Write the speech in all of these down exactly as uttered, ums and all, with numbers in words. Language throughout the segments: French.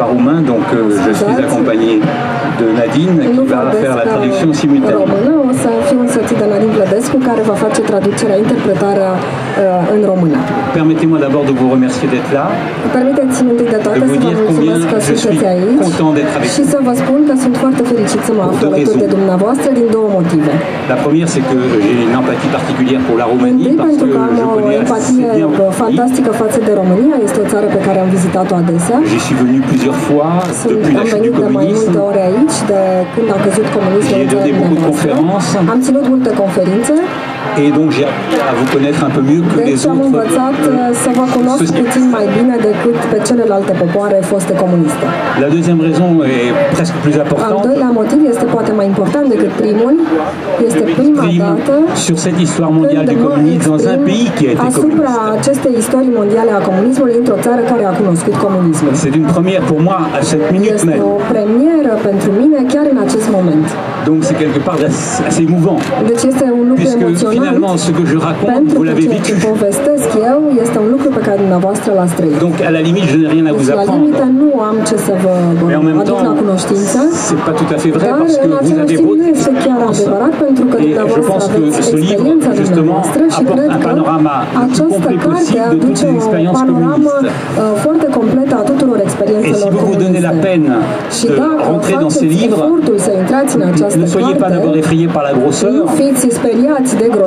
pas roumain, donc euh, je suis accompagné de Nadine qui va faire la traduction simultanée. O să fiu însoțit de Nadine Vladescu, care va face traducerea, interpretarea euh, în română. Permettez-moi d'abord de vous remercier d'être là. Permiteți-mi de toate să vă mulțumesc că sunteți aici. Și să vă spun că sunt foarte fericit să mă aflu alături de dumneavoastră din două motive. La première, c'est que j'ai une empathie particulière pour la Roumanie parce que je connais assez bien le pays. Fantastică față de România, este o țară pe care am vizitat-o adesea. J'y suis venu plusieurs fois depuis la chute du communisme. J'ai donné beaucoup de conférences. Am ținut multe conferințe. Et donc j'ai à vous connaître un peu mieux que les autres. Deci am învățat să vă cunosc puțin mai bine decât pe celelalte popoare foste comuniste. La deuxième raison est presque plus importante. Al doilea motiv este poate mai important decât primul. Este prima dată sur cette histoire mondiale du communisme dans un pays qui a été communiste. Asupra acestei istorii mondiale a comunismului într-o țară care a cunoscut comunismul. C'est une première pour moi à cette minute même. Este o premieră pentru mine chiar în acest moment. Donc c'est quelque part assez émouvant. Deci este un lucru emoționant. Finalement, ce que je raconte, vous l'avez vécu. Donc, à la limite, je n'ai rien à vous apprendre. Mais en même temps, c'est pas tout à fait vrai parce que vous avez votre expérience. Et je pense que ce livre, justement, apporte un panorama le plus complet possible de toutes les expériences communistes. Et si vous vous donnez la peine de rentrer dans ces livres, ne soyez pas d'abord effrayés par la grosseur.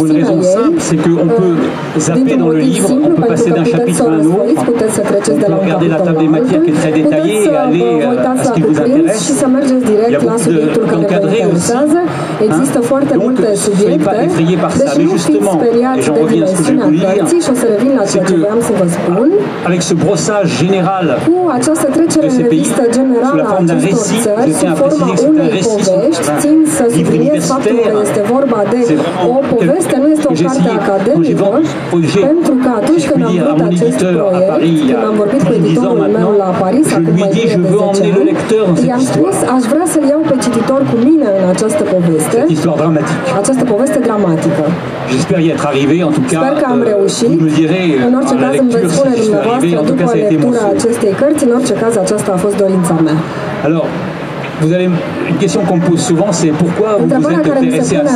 Pour une raison simple, c'est qu'on peut zapper dans le livre, on peut passer d'un chapitre à un autre, on peut regarder la table des matières qui est très détaillée et aller à ce qui vous intéresse. Il y a beaucoup d'encadrés aussi. Donc, ne soyez pas effrayés par ça. Mais justement, et j'en reviens à ce que je vais vous lire, c'est qu'avec ce brossage général de ces pays, sous la forme d'un récit, je tiens à préciser que c'est un récit sous un livre universitaire, c'est vraiment que j'ai essayé, quand j'ai vendu ce projet, si je puis dire, à mon éditeur à Paris, il y a dix ans maintenant, je lui ai dit, je veux emmener le lecteur dans cette histoire. Cette histoire dramatique. J'espère y être arrivé, en tout cas, vous me direz, à la lecture, si je suis arrivé, en tout cas, ça a été mon souhait. Alors, vous avez une question qu'on me pose souvent, c'est pourquoi vous vous êtes intéressé à ça.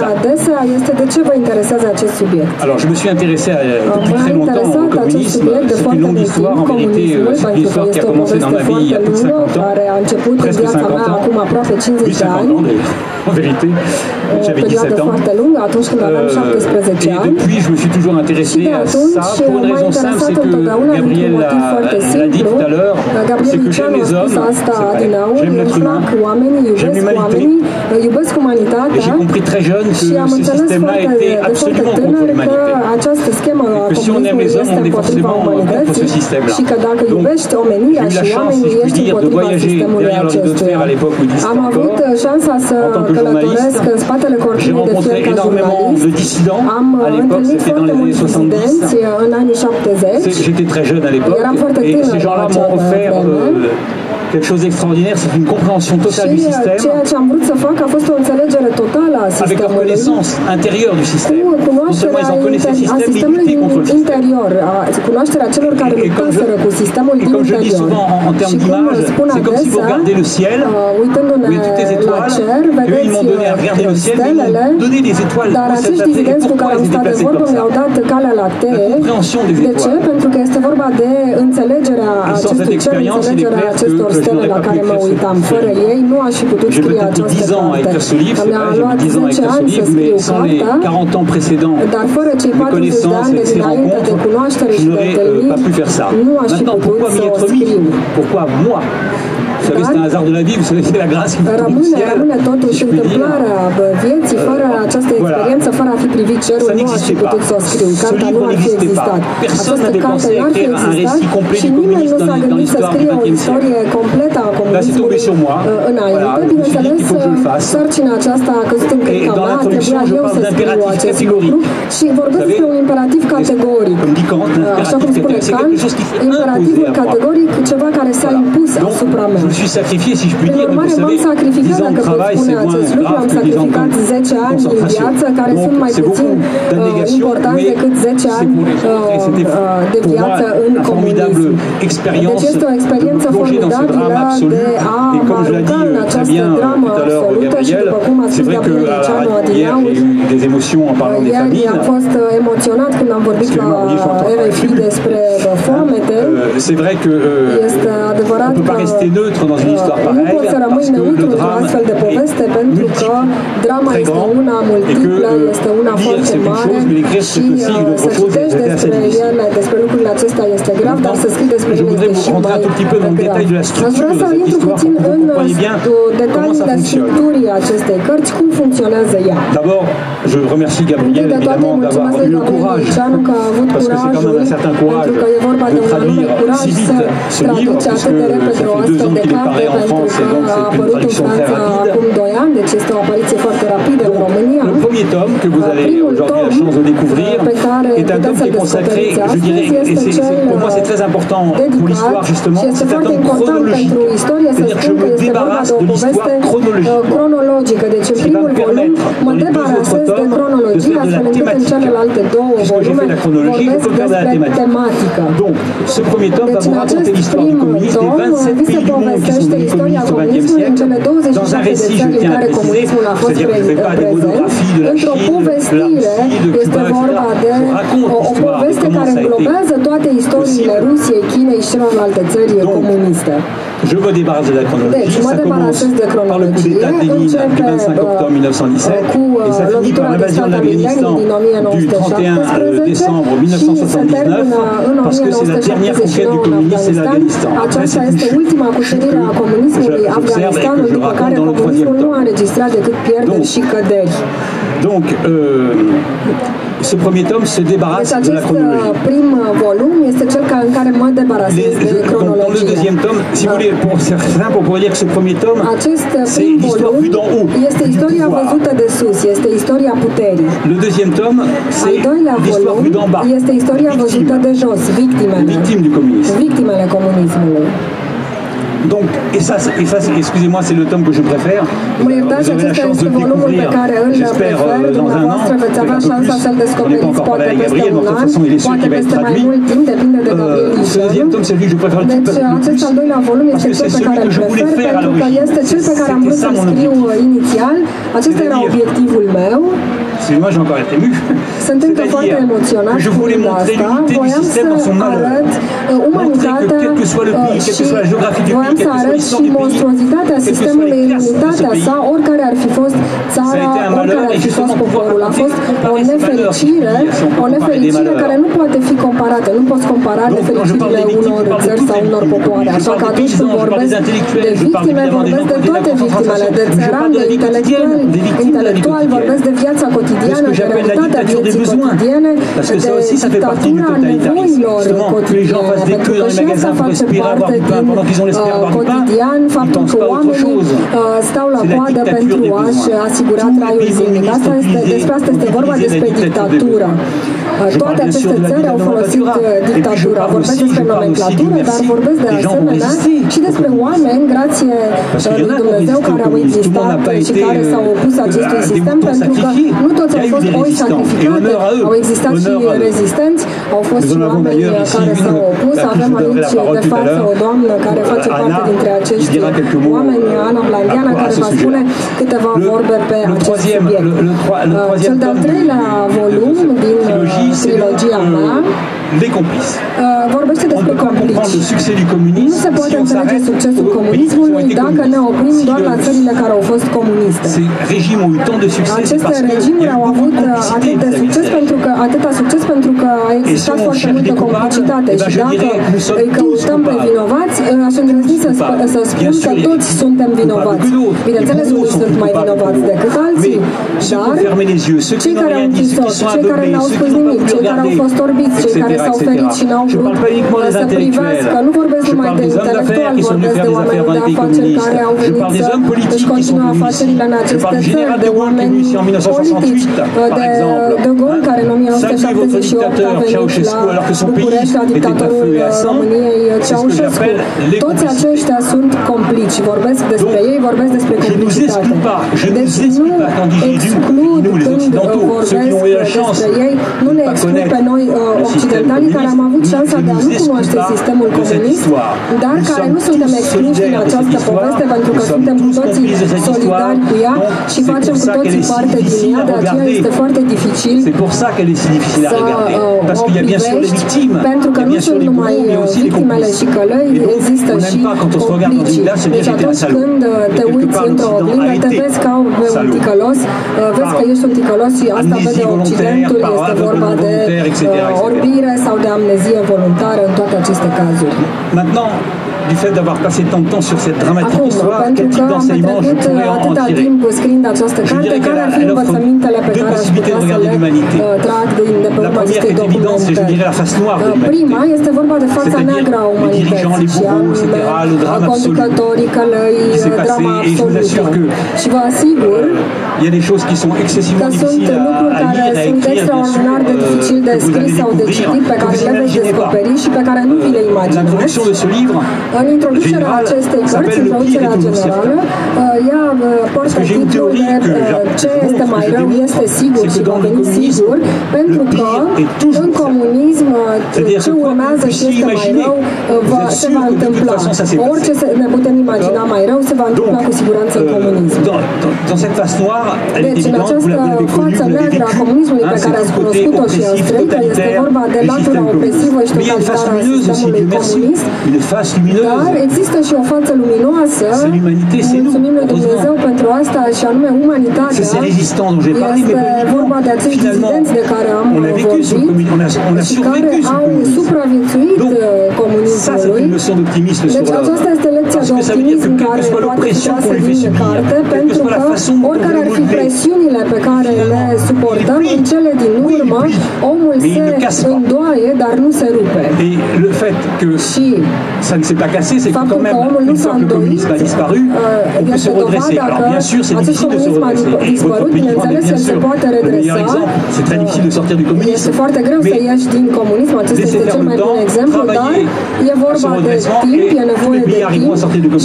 Alors je me suis intéressé depuis très longtemps au communisme. C'est une longue histoire, en vérité, c'est une histoire qui a commencé dans ma vie il y a plus de cinquante ans, presque cinquante ans, plus cinquante ans en vérité, j'avais dix-sept ans. Et depuis, je me suis toujours intéressé à ça pour une raison simple, c'est que Gabriel l'a dit tout à l'heure, c'est que j'aime les hommes, j'aime l'être humain. J'aime l'humanité. Et j'ai compris très jeune que ce système-là était absolument contre l'humanité. Que si on aime les hommes, on est forcément contre ce système-là. Donc, j'ai eu la chance, si je puis dire, de voyager derrière l'ordinateur à l'époque où il disait encore, en tant que journaliste. J'ai rencontré énormément de dissidents. À l'époque, c'était dans les années soixante-dix. J'étais très jeune à l'époque. Et ces gens-là m'ont offert Euh, quelque chose d'extraordinaire, c'est une compréhension totale du système, avec leur connaissance intérieure du système. Non seulement ils en connaissaient le système, mais ils luttaient contre le système. Et, et, comme, je, et comme je dis souvent en, en termes d'image, c'est comme si vous regardez le ciel, vous voyez toutes les étoiles, et eux ils m'ont donné à regarder le ciel, mais ils m'ont donné des étoiles pour se déplacer, et pourquoi elles se déplaçaient comme ça. La compréhension des étoiles. Et sans cette expérience, il est clair que je n'aurais pas pu écrire ce livre. J'ai peut-être mis dix ans à écrire ce livre, c'est vrai, j'ai mis dix ans à écrire ce livre, mais sans les quarante ans précédents, mes connaissances et ces rencontres, je n'aurais euh, pas pu faire ça. Maintenant, pourquoi m'y être mis? Pourquoi moi? Vous savez, c'est un hasard de la vie, vous savez, c'est la grâce qui vous tombe du ciel, si je puis dire. Euh, voilà, ça n'existait pas, ce livre n'existait pas. Personne n'avait pensé à écrire un récit complet du communisme dans l'histoire du vingtième siècle. Dar se tobe sur moi. Voilà, il faut que je le fasse. Et dans la production, je parle d'impératif catégorique. Vous savez, comme dit Kant, l'impératif catégorique, c'est quelque chose qui s'est imposé à moi. Donc, je me suis sacrifié, si je puis dire, vous savez, dix ans de travail, c'est moins grave que dix ans de concentration. Donc, c'est beaucoup d'abnégation, mais c'est pour les autres. C'était pour moi une formidable expérience de plonger dans ce drame absolu. Et comme je l'ai dit très bien tout à l'heure, Gabriel, c'est vrai qu'hier, j'ai eu des émotions en parlant des familles. Parce que moi, je suis en train de faire. C'est vrai qu'on ne peut pas rester neutre dans une histoire pareille, parce que le drame est multiple, très grand, et que dire c'est une chose, mais l'écrire c'est aussi une autre chose, c'est assez difficile. Donc, je voudrais vous rentrer un tout petit peu dans le détail de la structure de cette histoire, pour que vous compreniez bien comment ça fonctionne. D'abord, je remercie Gabriel évidemment d'avoir eu le courage, parce que c'est quand même un certain courage de traduire si vite ce livre, puisque ça fait deux ans qu'il est paru en France et donc c'est une traduction très rapide. Donc, le premier tome que vous avez aujourd'hui la chance de découvrir est un tome qui est consacré, je dirais, et c'est, c'est, pour moi c'est très important pour l'histoire justement, c'est un tome chronologique, c'est-à-dire que je me débarrasse de l'histoire chronologique, ce qui va me permettre dans les deux autres tomes de faire de la thématique, puisque j'ai fait la chronologie, je peux faire de la thématique. Donc, ce premier tome va vous raconter l'histoire du communisme des vingt-sept pays du monde qui sont devenus communistes au vingtième siècle, dans un récit, je tiens à préciser, c'est-à-dire que je ne fais pas des monographies de la Chine, de la Russie, de Cuba, et cetera. Je raconte l'histoire et comment ça a été possible. Je me débarrasse de la chronologie, ça commence par le coup d'État de Lénine le vingt-cinq octobre mille neuf cent dix-sept et ça finit par l'invasion de l'Afghanistan du trente et un décembre mille neuf cent soixante-dix-neuf, parce que c'est la dernière conquête du communisme, c'est l'Afghanistan. Après c'est une chute, chute que j'observe et que je raconte dans le troisième tome. Donc, donc euh, ce premier tome se débarrasse de la chronologie. Les, je, donc, dans le deuxième tome, si vous voulez, pour certains, on pourrait dire que ce premier tome, c'est l'histoire vue d'en haut, du pouvoir. Le deuxième tome, c'est l'histoire vue d'en bas, victime, victime du communisme. Donc, et ça, et ça excusez-moi, c'est le tome que je préfère. Vous aurez la chance de le découvrir, j'espère, dans un an, peut-être un peu plus. On n'est pas encore parlé avec Gabriel, mais de toute façon, il est sûr qu'il va être traduit. Euh, ce deuxième tome, c'est celui que je préfère le plus, parce que c'est celui que je voulais faire à l'origine. C'était ça mon objectif. C'est moi, j'ai encore été ému. C'est-à-dire que je voulais montrer l'unité du système dans son malheur. Montrer que quel que soit le pays, quelle que soit la géographie du pays, quelle que soit l'histoire du pays, quelle que soit les classes de ce pays, ça a été un malheur et justement pouvoir raconter par les malheurs, si on peut comparer des malheurs. Donc quand je parle des victimes, je parle de toutes les victimes. Je parle des paysans, je parle des intellectuels, je parle évidemment des gens qui ont été la concentration, je parle de la vie quotidienne, des victimes de la vie quotidienne. C'est ce que j'appelle la dictature des besoins, parce que ça aussi, ça fait partie du totalitarisme. Justement, que les gens fassent des queues dans les magasins pour espérer avoir du pain, pendant qu'ils ont l'espéré avoir du pain, ils ne pensent pas à autre chose. C'est la dictature des besoins. Tous les pays communistes ont utilisé la dictature des besoins. Je parle bien sûr de la nomenclature, et puis je parle aussi, je parle aussi du merci, les gens ont résisté, parce qu'il y en a qui ont résisté au communisme, tout le monde n'a pas été des moutons sacrifiés. Il y a eu des résistants, et honneur à eux, honneur à eux. Nous en avons d'ailleurs ici une, à qui je donnerai la parole tout à l'heure, Anna, qui dira quelques mots à ce sujet-là. Le troisième tome de cette trilogie, c'est les complices. On ne peut pas comprendre le succès du communisme si on s'arrête aux pays qui ont été communistes. Ces régimes ont eu tant de succès, c'est parce qu'il y a eu beaucoup de complicité vis-à-vis. Et si on cherche des coupables, je dirais que nous sommes tous coupables. Bien sûr, il y a des qui sont coupables que d'autres, et beaucoup sont plus coupables que d'autres. Mais ceux qui ont fermé les yeux, ceux qui n'ont rien dit, ceux qui sont aveuglés, ceux qui n'ont pas pu regarder, et cetera, et cetera. Je ne parle pas uniquement des intellectuels, je parle des hommes d'affaires qui sont venus faire des affaires dans les pays communistes, je parle des hommes politiques qui sont venus ici, je parle du général de Gaulle qui est venu ici en mille neuf cent soixante-huit, par exemple. Sachez votre dictateur Ceausescu alors que son pays était à feu et à sang, c'est ce que j'appelle les complices. Donc, je ne vous exclue pas, je ne vous exclue pas, tandis que nous, nous les Occidentaux, ceux qui ont eu la chance de ne pas connaître le système communiste, je ne vous exclue pas de cette histoire. Nous sommes tous solidaires de cette histoire, nous sommes tous complices de cette histoire, donc c'est pour ça qu'elle est si difficile à regarder. C'est pour ça qu'elle est si difficile à regarder, parce qu'il y a bien sûr les victimes, il y a bien sûr les bourreaux, mais aussi les complices. Et donc, on n'aime pas quand on se regarde dans une glace se dire j'étais un salaud. Et quelque part, l'Occident a été salaud. Par amnésie volontaire, par aveuglement volontaire, et cetera Maintenant, du fait d'avoir passé tant de temps sur cette dramatique histoire, quel type d'enseignement je pourrais en tirer? Je dirais qu'elle offre deux possibilités de regarder l'humanité. La première qui est évidente, c'est, je dirais, la face noire de l'humanité, c'est-à-dire les dirigeants, les bourreaux, et cetera, le drame absolu qui s'est passé, et je vous assure que il y a des choses qui sont excessivement difficiles à, à lire, à écrire, bien sûr, euh, que vous allez découvrir, que vous n'imaginez pas. Euh, L'introduction de ce livre, général, s'appelle Le pire est toujours certain. Parce que j'ai une théorie que j'apprécie, c'est que dans le communisme, le pire est toujours certain. C'est-à-dire que quoi que vous puissiez imaginer, vous êtes sûr que de toute façon ça s'est passé. Donc, euh, dans, dans cette face noire, elle est évidente, vous l'avez connue, vous l'avez vécue, hein, c'est tout ce côté oppressif, totalitaire, du système communiste. Mais il y a une face lumineuse aussi, Dieu merci, une face lumineuse. C'est l'humanité, c'est nous, heureusement. C'est ces résistants dont j'ai parlé, mais bon, finalement, on a vécu son communisme, on a survécu son communisme. Donc, ça c'est une notion d'optimisme sur l'homme. Parce que ça veut dire que quelle que soit l'oppression qu'on lui fait subir, quelle que soit la façon dont on presiunile pe care le suportăm, în cele din urmă, omul se îndoaie, dar nu se rupe. Și faptul că omul nu s-a îndoit, este dovada că acest comunism a dispărut, bineînțeles că se poate redresa, este foarte greu să ieși din comunism, acesta este cel mai bun exemplu, dar e vorba de timp, e nevoie de timp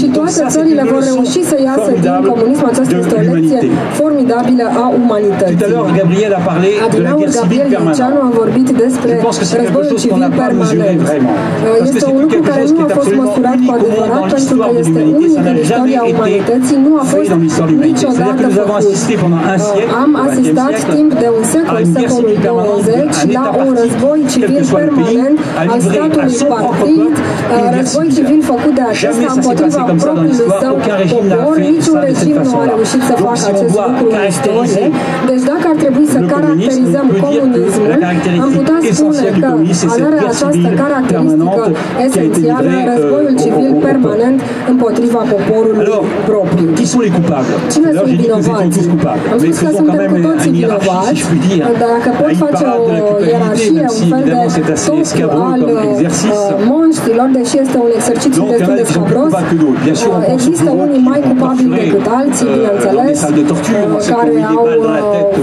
și toate țările vor reuși să iasă din comunism, aceasta este o lecție formidabilă a umanității. Adinaur Gabriel Liceanu a vorbit despre războiul civil permanent. Este un lucru care nu a fost măsurat cu adevărat pentru că este unic în istoria umanității, nu a fost niciodată făcut. Am asistat timp de un secol, secolul douăzeci, la un război civil permanent al statului partid, război civil făcut de acesta împotriva propriului său popor, niciun regim nu a reușit să facă acest lucru în istorie. Deci dacă ar trebui să caracterizăm comunismul, am putea spune că avea această caracteristică esențială, războiul civil permanent împotriva poporului propriu. Cine sunt vinovați? Am spus că suntem cu toții vinovați, dacă pot face o ierarhie, un fel de top al monștilor, deși este un exercițiu destul de scabros, există unii mai culpabili decât alții, bineînțeles, care au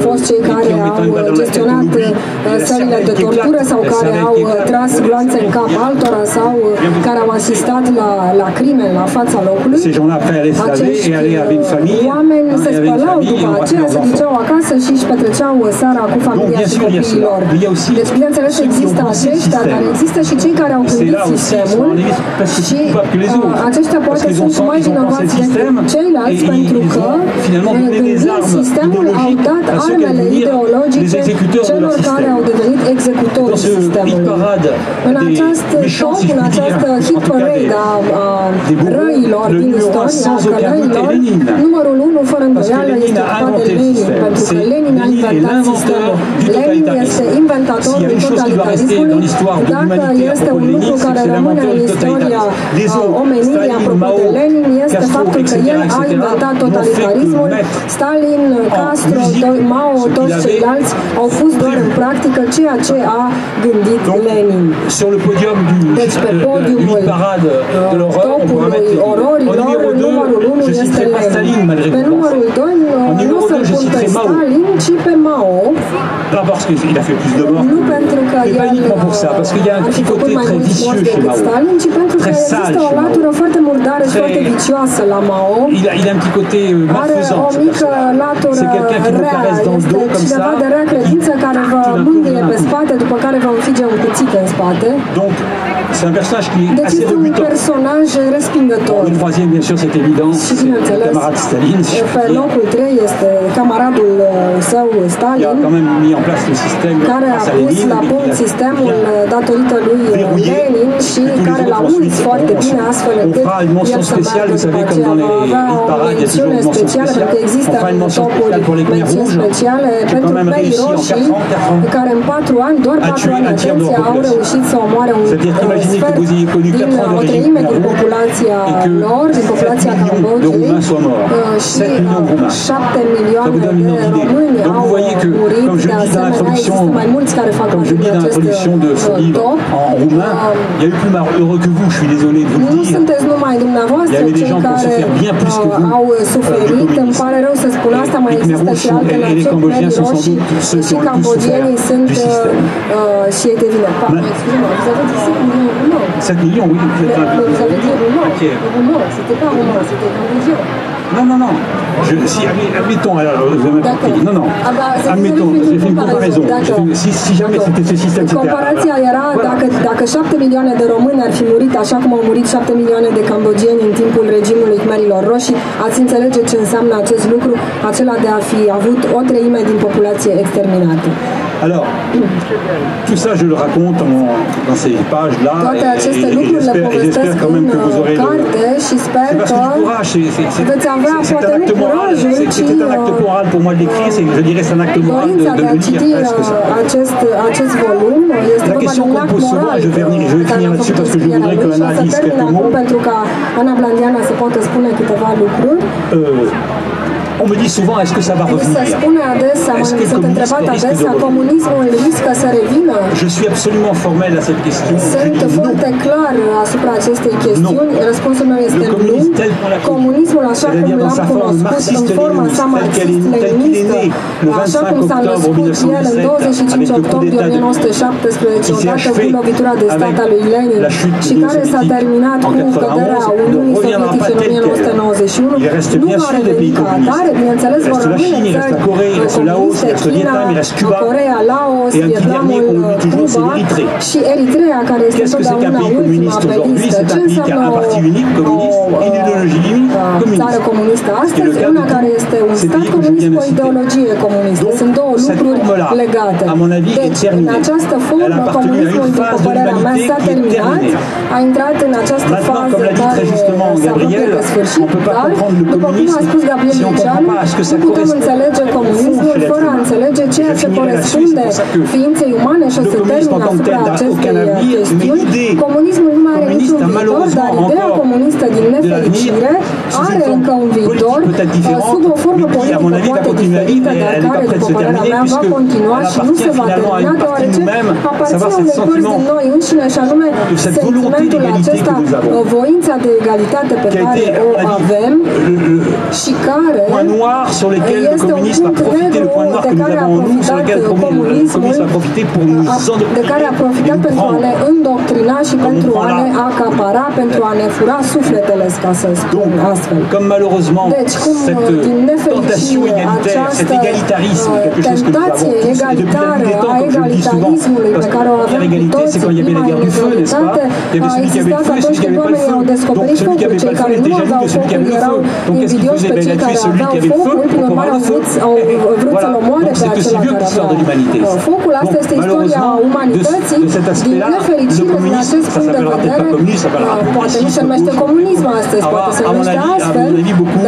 fost cei care au gestionat sările de tortură sau care au tras gloanțe în cap altora sau care au asistat la crime la fața locului. Acești oameni se spălau după aceea, se duceau acasă și își petreceau seara cu familia și copiilor. Deci, bineînțeles, există aceștia, dar există și cei care au gândit sistemul și aceștia poate sunt mai vinovați decât ceilalți pentru că gândind sistemul au dat armele ideologice celor care au devenit executorii sistemului. În acest top, în această hit parade a răilor din istoria călăilor, numărul unu, fără îndoială, este ocupat de Lenin, pentru că Lenin a inventat sistemul. Lenin este inventatorul totalitarismului. Dacă este un lucru care rămâne în istoria omenirii, apropo de Lenin, este faptul că el a inventat totalitarismul. Stalin, Castro, Mao, toți ceilalți au pus doar în practică ceea ce a gândit Lenin. Deci pe podiumul topului ororilor, numărul unu este Lenin. Pe numărul doi nu se pun pe Stalin, ci pe Mao. Nu pentru că el a fi făcut mai mulți morți decât Stalin, ci pentru că există o latură foarte murdară și foarte vicioasă la Mao. Are o mică latură rea, este cineva de rea credință care vă mângâie pe spate, după care vă înfige un cuțit în spate. Deci este un personaj respingător. Și bineînțeles, pe locul trei este camaradul său Stalin, care a pus la punct sistemul datorită lui Lenin și care l-a uns foarte bine, astfel încât el să meargă după aceea. Va avea o mențiune specială, pentru că există în topuri mențiuni speciale pentru Khmerilor roșii, care în patru ani, doar patru ani, atenția, au reușit să omoare un sfert din o treime din populația lor, din populația Cambodgiei, și șapte milioane de români au murit. De asemenea, există mai mulți care fac parte din acest top. Nu sunteți numai dumneavoastră cei care au suferit, îmi pare rău să spun asta, mai există și alte națiuni roșii și și cambogienii sunt și ei devină. sept millions, oui, vous êtes un peu. Vous avez dit Roumanie, c'était pas Roumanie, c'était Cambodgien. Non, non, non. Je, si, admettons, alors, vous avez même pris. Non, non. Ah bah, admettons, j'ai fait une comparaison. Fait, si, si jamais c'était ce système, c'était. Comparația era voilà. dacă, dacă șapte milioane de români ar fi murit așa cum au murit șapte milioane de cambogieni în timpul regimului Khmerilor roșii, ați înțelege ce înseamnă acest lucru, acela de a fi avut o treime din populație exterminată. Alors, tout ça, je le raconte en, dans ces pages-là, et, et, et j'espère quand même que vous aurez le... C'est parce que du courage, c'est un acte moral, c'est un acte moral pour moi de l'écrire, je dirais c'est un acte moral de, de le lire, presque ça. La question qu'on pose souvent, je vais, je vais finir là-dessus parce que je voudrais que Ana dise quelques mots. Euh, On me dit souvent, est-ce que ça va revenir? Est-ce que le communisme risque de revenir? Je suis absolument formel à cette question. Je dis non. Non. Le communisme tel qu'on l'a connu, c'est-à-dire dans sa forme marxiste-léniniste, telle qu'elle est née, telle qu'il est né le vingt-cinq octobre mille neuf cent dix-sept, avec le coup d'État qui s'est achevé avec la chute de l'Union soviétique en mille neuf cent quatre-vingt-onze, ne reviendra pas tel qu'elle. Il reste bien sûr des pays communistes. Il reste la Chine, il reste la Corée, il reste Laos, il reste Vietnam, il reste Cuba, et un petit dernier qu'on oublie toujours, c'est l'Érythrée. Qu'est-ce que c'est qu'un pays communiste aujourd'hui? C'est un pays qui a un parti unique, communiste, une idéologie unique, communiste. C'est le cas de pays que je viens de citer. Donc, cette forme-là, à mon avis, est terminée. Elle a appartenu à une phase de l'humanité qui est terminée. Maintenant, comme l'a dit très justement Gabriel, on ne peut pas comprendre le communisme si on ne comprend pas à ce que ça correspond. Je finirai là-dessus, c'est pour ça que le communisme en tant que tel n'a aucun avenir, mais l'idée communiste a malheureusement encore de l'avenir sous une forme politique peut-être différente, mais qui, à mon avis, va continuer à vivre, et elle n'est pas prête de se terminer, puisqu'elle appartient finalement à une partie de nous-mêmes, à savoir ce sentiment de cette volonté d'égalité que nous avons, qui a été, à mon avis, le point noir sur lequel le communisme a profité, le point noir que nous avons en nous, sur lequel le communisme a profité pour nous endoctriner, nous prendre. Donc, comme malheureusement cette tentation égalitaire, cet égalitarisme, quelque chose que nous avons tous, et depuis la nuit des temps, comme je le dis souvent, parce que la première égalité, c'est quand il y avait la guerre du feu, n'est-ce pas? Il y avait celui qui avait le feu et celui qui n'avait pas le feu. Donc celui qui n'avait pas le feu était jaloux de celui qui avait le feu. Donc qu'est-ce qu'il faisait? Il a tué celui qui avait le feu pour pouvoir avoir le feu. Voilà. Donc c'est aussi vieux que l'histoire de l'humanité. Donc malheureusement, de, de cet aspect-là, le communisme, ça ne s'appellera peut-être pas communiste, ça s'appellera progressiste, à mon avis, beaucoup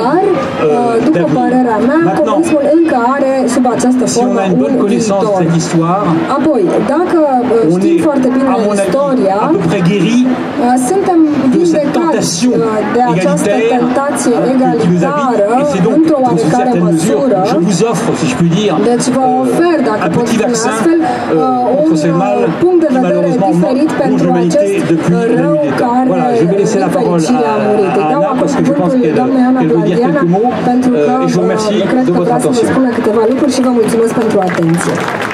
după părerea mea, comunismul încă are sub această formă un viitor. Apoi, dacă știm foarte bine istoria, suntem vindecați de această tentație egalitară într-o oarecare măsură. Deci vă ofer, dacă pot spune astfel, un punct de vedere diferit pentru acest rău care, din fericire, a murit. Îi dau acum cuvântul doamnei Ana Pladiana pentru că cred că vrea să vă spună câteva lucruri și vă mulțumesc pentru atenție.